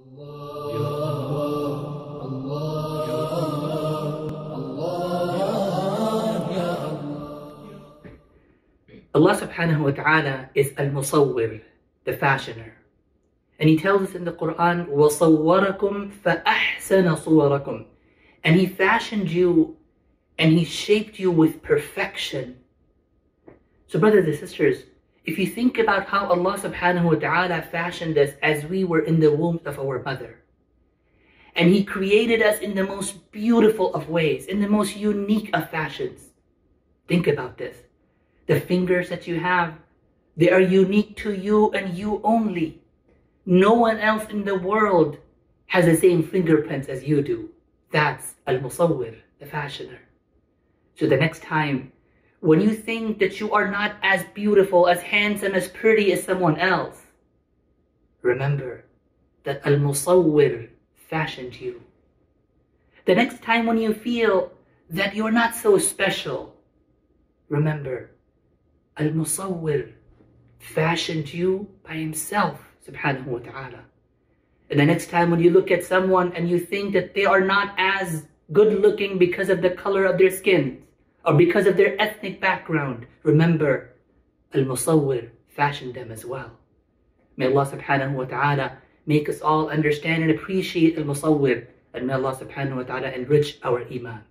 Allah subhanahu wa ta'ala is Al-Musawwir, the fashioner. And He tells us in the Quran, وَصَوَّرَكُمْ فَأَحْسَنَ صُوَرَكُمْ. And He fashioned you and He shaped you with perfection. So brothers and sisters, if you think about how Allah subhanahu wa ta'ala fashioned us as we were in the womb of our mother. And He created us in the most beautiful of ways, in the most unique of fashions. Think about this. The fingers that you have, they are unique to you and you only. No one else in the world has the same fingerprints as you do. That's Al-Musawwir, the fashioner. So the next time, when you think that you are not as beautiful, as handsome, as pretty as someone else, remember that Al-Musawwir fashioned you. The next time when you feel that you're not so special, remember Al-Musawwir fashioned you by Himself, subhanahu wa ta'ala. And the next time when you look at someone and you think that they are not as good looking because of the color of their skin or because of their ethnic background, remember, Al-Musawwir fashioned them as well. May Allah subhanahu wa ta'ala make us all understand and appreciate Al-Musawwir, and may Allah subhanahu wa ta'ala enrich our iman.